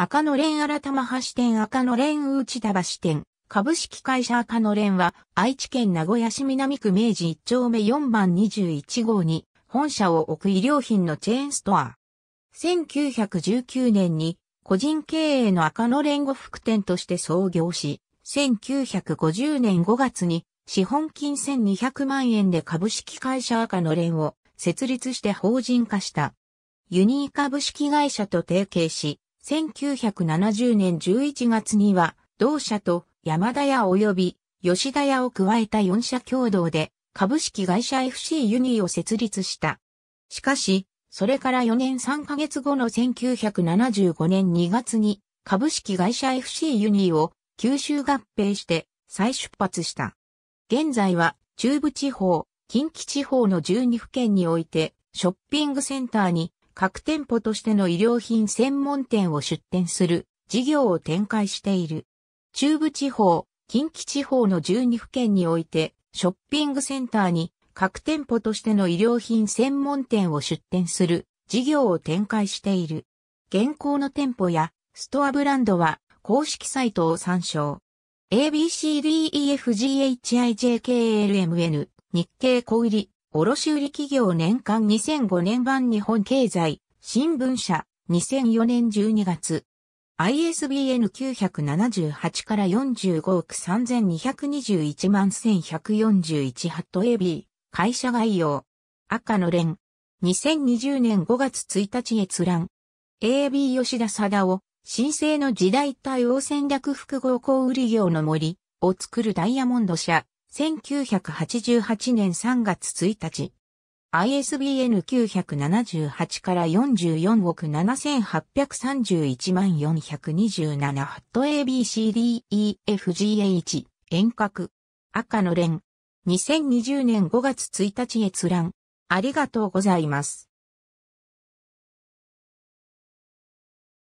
赤のれん新玉橋店赤のれん内田橋店株式会社赤のれんは愛知県名古屋市南区明治1丁目4番21号に本社を置く衣料品のチェーンストア。1919年に個人経営の赤のれん呉服店として創業し、1950年5月に資本金1200万円で株式会社赤のれんを設立して法人化した。ユニー株式会社と提携し、1970年11月には、同社と山田屋及び吉田屋を加えた4社共同で株式会社 FC ユニーを設立した。しかし、それから4年3ヶ月後の1975年2月に株式会社 FC ユニーを吸収合併して再出発した。現在は中部地方、近畿地方の12府県においてショッピングセンターに各店舗としての衣料品専門店を出店する事業を展開している。中部地方、近畿地方の12府県においてショッピングセンターに各店舗としての衣料品専門店を出店する事業を展開している。現行の店舗やストアブランドは公式サイトを参照。ABCDEFGHIJKLMN 日経小売卸売企業年間2005年版日本経済新聞社2004年12月 ISBN 978から45億3221万1141ハット AB 会社概要赤のれん2020年5月1日閲覧 AB 吉田貞夫新生の時代対応戦略複合小売業の森を作るダイヤモンド社1988年3月1日。ISBN 978から44億7831万427ハット ABCDEFGH 遠隔。赤のれん。2020年5月1日閲覧。ありがとうございます。